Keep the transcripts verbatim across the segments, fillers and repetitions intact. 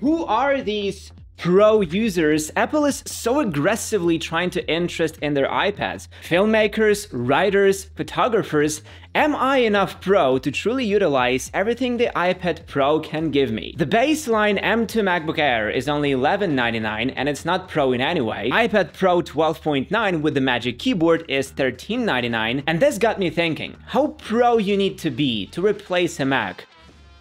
Who are these Pro users Apple is so aggressively trying to interest in their iPads? Filmmakers, writers, photographers. Am I enough Pro to truly utilize everything the iPad Pro can give me? The baseline M two MacBook Air is only eleven ninety-nine and it's not Pro in any way. iPad Pro twelve point nine with the Magic Keyboard is thirteen ninety-nine, and this got me thinking, how Pro you need to be to replace a Mac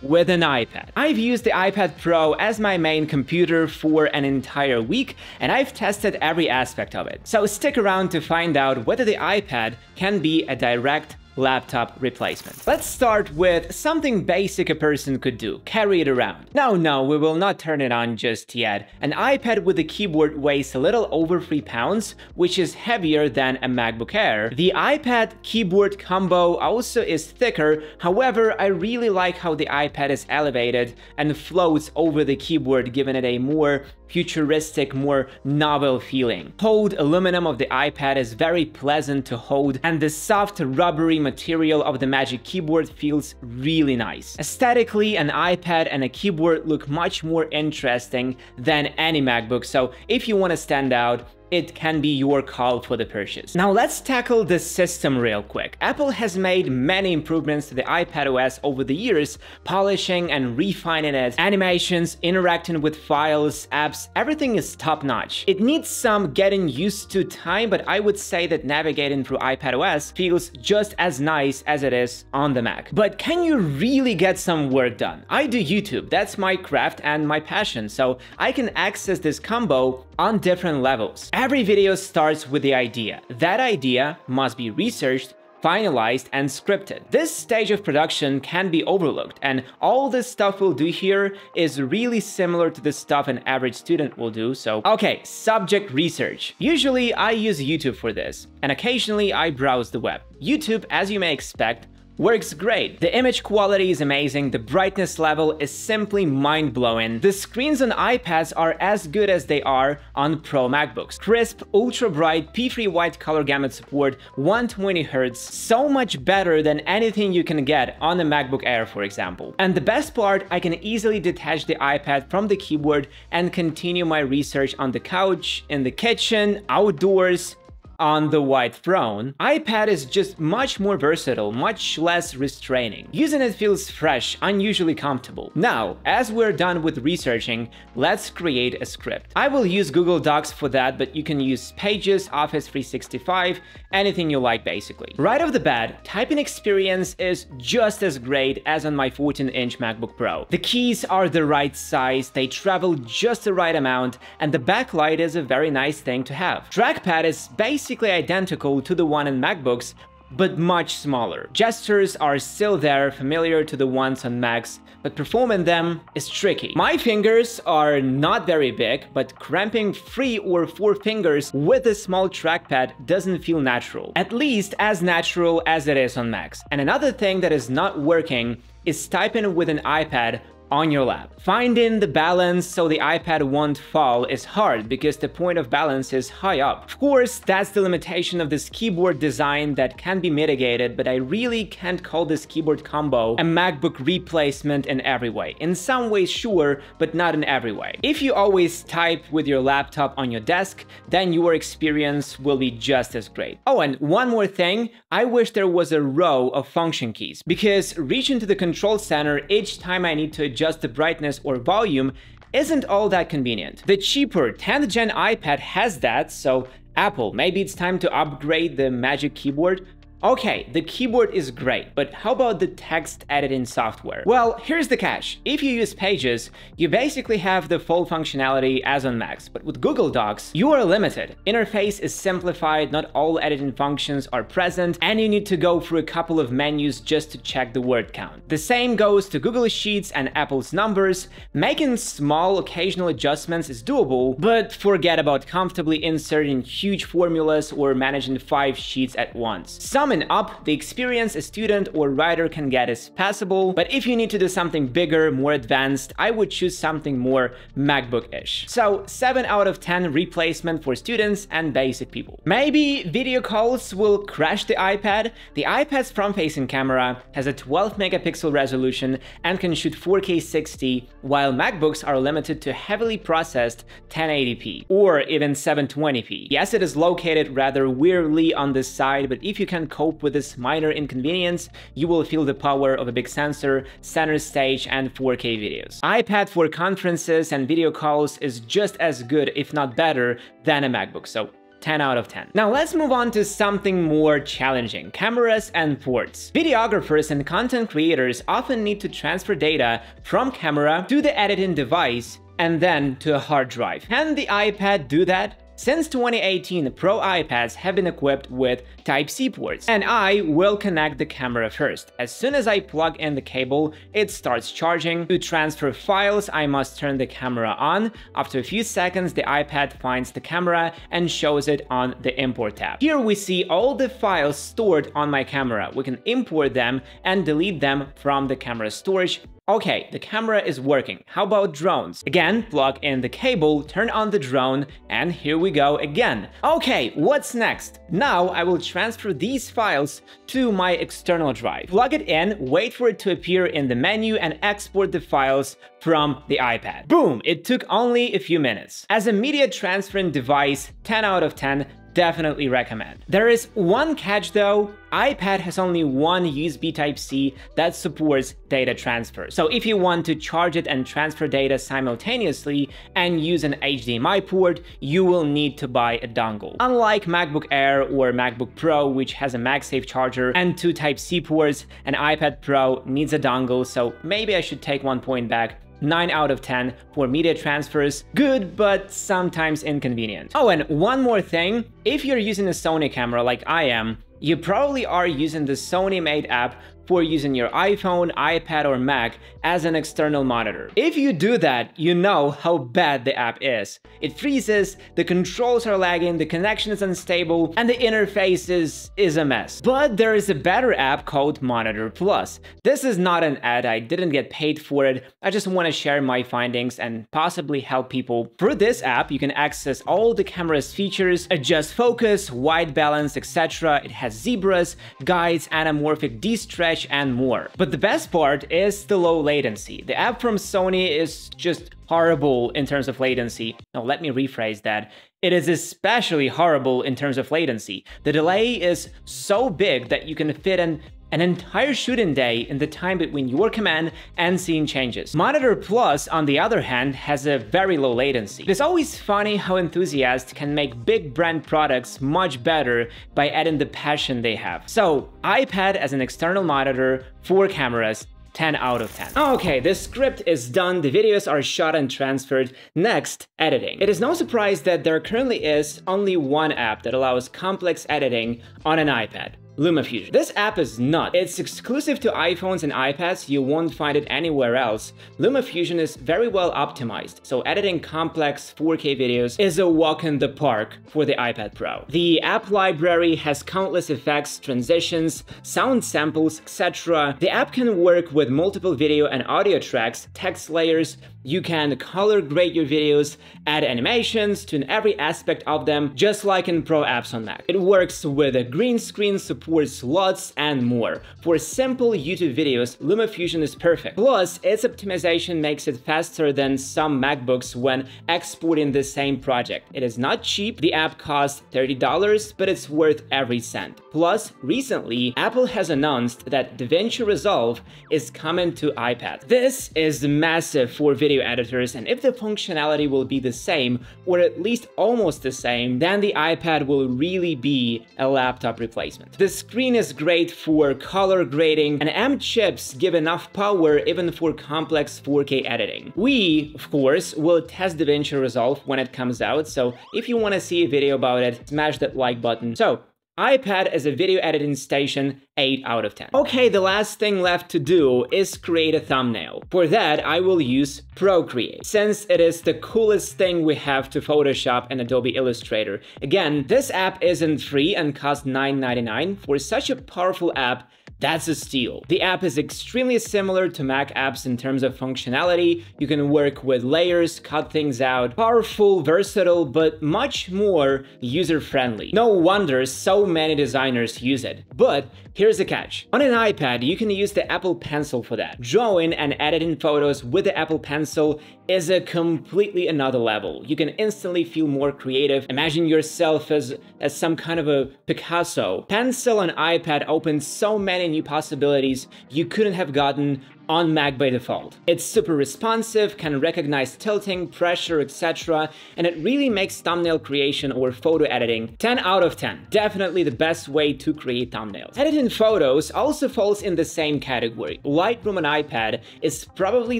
with an iPad. I've used the iPad Pro as my main computer for an entire week, and I've tested every aspect of it. So stick around to find out whether the iPad can be a direct laptop replacement. Let's start with something basic a person could do, carry it around. No, no, we will not turn it on just yet. An iPad with a keyboard weighs a little over three pounds, which is heavier than a MacBook Air. The iPad keyboard combo also is thicker. However, I really like how the iPad is elevated and floats over the keyboard, giving it a more futuristic, more novel feeling. Cold aluminum of the iPad is very pleasant to hold, and the soft, rubbery material of the Magic Keyboard feels really nice. Aesthetically, an iPad and a keyboard look much more interesting than any MacBook, so if you want to stand out, it can be your call for the purchase. Now let's tackle the system real quick. Apple has made many improvements to the iPadOS over the years, polishing and refining it. Animations, interacting with files, apps, everything is top-notch. It needs some getting used to time, but I would say that navigating through iPadOS feels just as nice as it is on the Mac. But can you really get some work done? I do YouTube, that's my craft and my passion, so I can access this combo on different levels. Every video starts with the idea. That idea must be researched, finalized, and scripted. This stage of production can be overlooked, and all the stuff we'll do here is really similar to the stuff an average student will do, so... Okay, subject research. Usually I use YouTube for this, and occasionally I browse the web. YouTube, as you may expect, works great. The image quality is amazing, the brightness level is simply mind-blowing. The screens on iPads are as good as they are on Pro MacBooks. Crisp, ultra-bright, P three white color gamut support, one hundred twenty hertz, so much better than anything you can get on a MacBook Air, for example. And the best part, I can easily detach the iPad from the keyboard and continue my research on the couch, in the kitchen, outdoors, on the white throne. iPad is just much more versatile, much less restraining. Using it feels fresh, unusually comfortable. Now, as we're done with researching, let's create a script. I will use Google Docs for that, but you can use Pages, Office three sixty-five, anything you like basically. Right off the bat, typing experience is just as great as on my fourteen inch MacBook Pro. The keys are the right size, they travel just the right amount, and the backlight is a very nice thing to have. Trackpad is basically Basically identical to the one in MacBooks, but much smaller. Gestures are still there, familiar to the ones on Macs, but performing them is tricky. My fingers are not very big, but cramping three or four fingers with a small trackpad doesn't feel natural, at least as natural as it is on Macs. And another thing that is not working is typing with an iPad on your lap. Finding the balance so the iPad won't fall is hard because the point of balance is high up. Of course, that's the limitation of this keyboard design that can be mitigated, but I really can't call this keyboard combo a MacBook replacement in every way. In some ways, sure, but not in every way. If you always type with your laptop on your desk, then your experience will be just as great. Oh, and one more thing, I wish there was a row of function keys, because reaching to the control center each time I need to adjust just the brightness or volume isn't all that convenient. The cheaper tenth gen iPad has that, so Apple, maybe it's time to upgrade the Magic Keyboard. Okay, the keyboard is great, but how about the text editing software? Well, here's the catch. If you use Pages, you basically have the full functionality as on Macs, but with Google Docs, you are limited. Interface is simplified, not all editing functions are present, and you need to go through a couple of menus just to check the word count. The same goes to Google Sheets and Apple's Numbers. Making small occasional adjustments is doable, but forget about comfortably inserting huge formulas or managing five sheets at once. Some Summing up, the experience a student or writer can get is passable, but if you need to do something bigger, more advanced, I would choose something more MacBook-ish. So seven out of ten replacement for students and basic people. Maybe video calls will crash the iPad. The iPad's front-facing camera has a twelve megapixel resolution and can shoot four K sixty, while MacBooks are limited to heavily processed ten eighty p or even seven twenty p. Yes, it is located rather weirdly on this side, but if you can cope with this minor inconvenience, you will feel the power of a big sensor, center stage, and four K videos. iPad for conferences and video calls is just as good, if not better, than a MacBook, so ten out of ten. Now let's move on to something more challenging, cameras and ports. Videographers and content creators often need to transfer data from camera to the editing device and then to a hard drive. Can the iPad do that? Since twenty eighteen, Pro iPads have been equipped with Type-C ports, and I will connect the camera first. As soon as I plug in the cable, it starts charging. To transfer files, I must turn the camera on. After a few seconds, the iPad finds the camera and shows it on the Import tab. Here we see all the files stored on my camera. We can import them and delete them from the camera storage. Okay, the camera is working. How about drones? Again, plug in the cable, turn on the drone, and here we go again. Okay, what's next? Now I will transfer these files to my external drive. Plug it in, wait for it to appear in the menu, and export the files from the iPad. Boom! It took only a few minutes. As a media transferring device, ten out of ten, definitely recommend. There is one catch though. iPad has only one U S B Type-C that supports data transfer. So if you want to charge it and transfer data simultaneously and use an H D M I port, you will need to buy a dongle. Unlike MacBook Air or MacBook Pro, which has a MagSafe charger and two Type-C ports, an iPad Pro needs a dongle, so maybe I should take one point back. nine out of ten for media transfers. Good, but sometimes inconvenient. Oh, and one more thing. If you're using a Sony camera like I am, you probably are using the Sony-made app for using your iPhone, iPad, or Mac as an external monitor. If you do that, you know how bad the app is. It freezes, the controls are lagging, the connection is unstable, and the interface is, is a mess. But there is a better app called Monitor Plus. This is not an ad, I didn't get paid for it. I just want to share my findings and possibly help people. Through this app, you can access all the camera's features, adjust focus, white balance, et cetera. It has zebras, guides, anamorphic de-stretch, and more. But the best part is the low latency. The app from Sony is just horrible in terms of latency. Now, let me rephrase that. It is especially horrible in terms of latency. The delay is so big that you can fit in an entire shooting day in the time between your command and scene changes. Monitor Plus, on the other hand, has a very low latency. It is always funny how enthusiasts can make big brand products much better by adding the passion they have. So, iPad as an external monitor for cameras, ten out of ten. Okay, this script is done, the videos are shot and transferred. Next, editing. It is no surprise that there currently is only one app that allows complex editing on an iPad. LumaFusion. This app is nuts. It's exclusive to iPhones and iPads, you won't find it anywhere else. LumaFusion is very well optimized, so editing complex four K videos is a walk in the park for the iPad Pro. The app library has countless effects, transitions, sound samples, et cetera. The app can work with multiple video and audio tracks, text layers. You can color grade your videos, add animations, tune every aspect of them, just like in Pro apps on Mac. It works with a green screen, supports LUTs, and more. For simple YouTube videos, LumaFusion is perfect. Plus, its optimization makes it faster than some MacBooks when exporting the same project. It is not cheap. The app costs thirty dollars, but it's worth every cent. Plus, recently, Apple has announced that DaVinci Resolve is coming to iPad. This is massive for video editors, and if the functionality will be the same, or at least almost the same, then the iPad will really be a laptop replacement. The screen is great for color grading, and M chips give enough power even for complex four K editing. We, of course, will test DaVinci Resolve when it comes out, so if you want to see a video about it, smash that like button. So, iPad as a video editing station, eight out of ten. Okay, the last thing left to do is create a thumbnail. For that, I will use Procreate, since it is the coolest thing we have to Photoshop and Adobe Illustrator. Again, this app isn't free and costs nine ninety-nine. For such a powerful app, that's a steal. The app is extremely similar to Mac apps in terms of functionality. You can work with layers, cut things out. Powerful, versatile, but much more user-friendly. No wonder so many designers use it. But here's the catch. On an iPad, you can use the Apple Pencil for that. Drawing and editing photos with the Apple Pencil is a completely another level. You can instantly feel more creative. Imagine yourself as, as some kind of a Picasso. Pencil on iPad opens so many new possibilities you couldn't have gotten on Mac by default. It's super responsive, can recognize tilting, pressure, et cetera, and it really makes thumbnail creation or photo editing ten out of ten. Definitely the best way to create thumbnails. Editing photos also falls in the same category. Lightroom on iPad is probably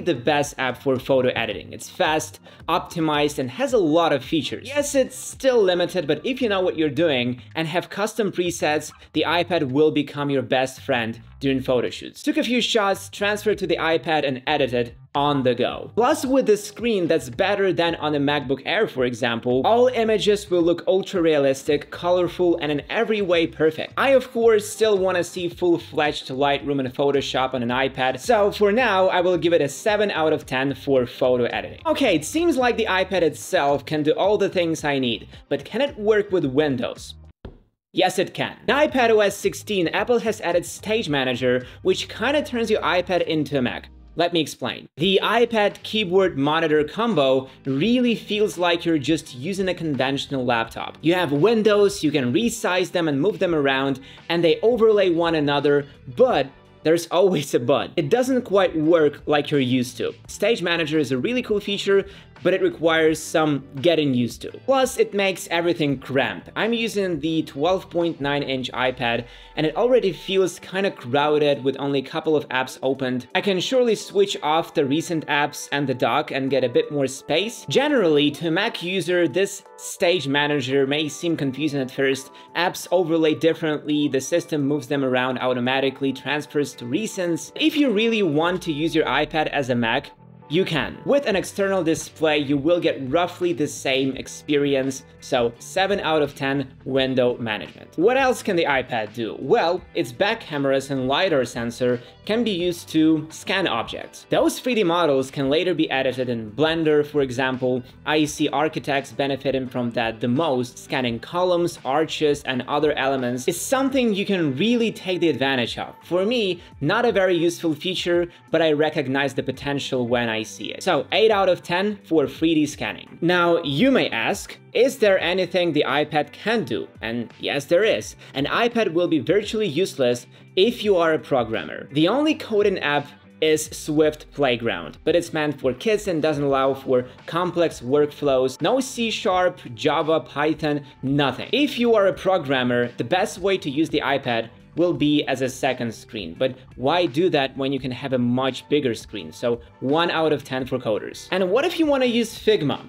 the best app for photo editing. It's fast, optimized, and has a lot of features. Yes, it's still limited, but if you know what you're doing and have custom presets, the iPad will become your best friend during photo shoots. Took a few shots, transferred to the iPad and edited on the go. Plus, with the screen that's better than on a MacBook Air, for example, all images will look ultra realistic, colorful, and in every way perfect. I, of course, still want to see full-fledged Lightroom and Photoshop on an iPad, so for now, I will give it a seven out of ten for photo editing. Okay, it seems like the iPad itself can do all the things I need, but can it work with Windows? Yes, it can. In iPadOS sixteen, Apple has added Stage Manager, which kinda turns your iPad into a Mac. Let me explain. The iPad keyboard monitor combo really feels like you're just using a conventional laptop. You have windows, you can resize them and move them around, and they overlay one another, but there's always a but. It doesn't quite work like you're used to. Stage Manager is a really cool feature, but it requires some getting used to. Plus, it makes everything cramped. I'm using the twelve point nine inch iPad, and it already feels kinda crowded with only a couple of apps opened. I can surely switch off the recent apps and the dock and get a bit more space. Generally, to a Mac user, this Stage Manager may seem confusing at first. Apps overlay differently, the system moves them around automatically, transfers to recents. If you really want to use your iPad as a Mac, you can. With an external display, you will get roughly the same experience, so seven out of ten window management. What else can the iPad do? Well, its back cameras and LiDAR sensor can be used to scan objects. Those three D models can later be edited in Blender, for example. I see architects benefiting from that the most. Scanning columns, arches, and other elements is something you can really take the advantage of. For me, not a very useful feature, but I recognize the potential when I see it. So eight out of ten for three D scanning. Now, you may ask, is there anything the iPad can do? And yes, there is. An iPad will be virtually useless if you are a programmer. The only coding app is Swift Playground, but it's meant for kids and doesn't allow for complex workflows. No C sharp, Java, Python, nothing. If you are a programmer, the best way to use the iPad will be as a second screen, but why do that when you can have a much bigger screen? So one out of ten for coders. And what if you want to use Figma?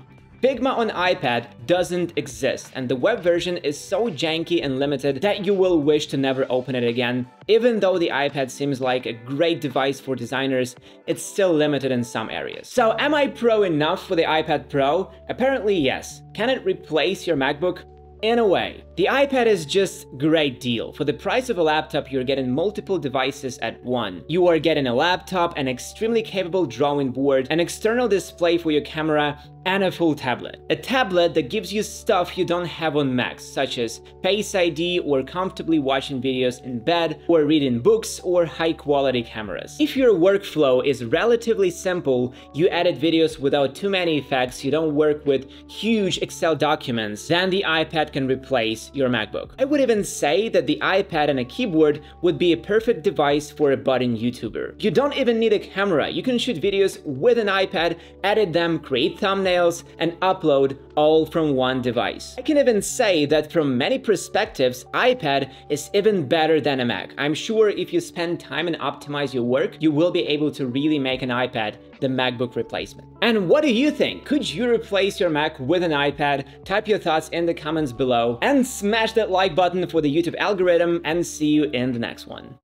Figma on iPad doesn't exist, and the web version is so janky and limited that you will wish to never open it again. Even though the iPad seems like a great device for designers, it's still limited in some areas. So am I pro enough for the iPad Pro? Apparently yes. Can it replace your MacBook? In a way. The iPad is just a great deal. For the price of a laptop, you're getting multiple devices at one. You are getting a laptop, an extremely capable drawing board, an external display for your camera, and a full tablet. A tablet that gives you stuff you don't have on Macs, such as Face I D or comfortably watching videos in bed, or reading books, or high-quality cameras. If your workflow is relatively simple, you edit videos without too many effects, you don't work with huge Excel documents, then the iPad can replace your MacBook. I would even say that the iPad and a keyboard would be a perfect device for a budding YouTuber. You don't even need a camera. You can shoot videos with an iPad, edit them, create thumbnails, files and upload all from one device. I can even say that from many perspectives, iPad is even better than a Mac. I'm sure if you spend time and optimize your work, you will be able to really make an iPad the MacBook replacement. And what do you think? Could you replace your Mac with an iPad? Type your thoughts in the comments below and smash that like button for the YouTube algorithm, and see you in the next one.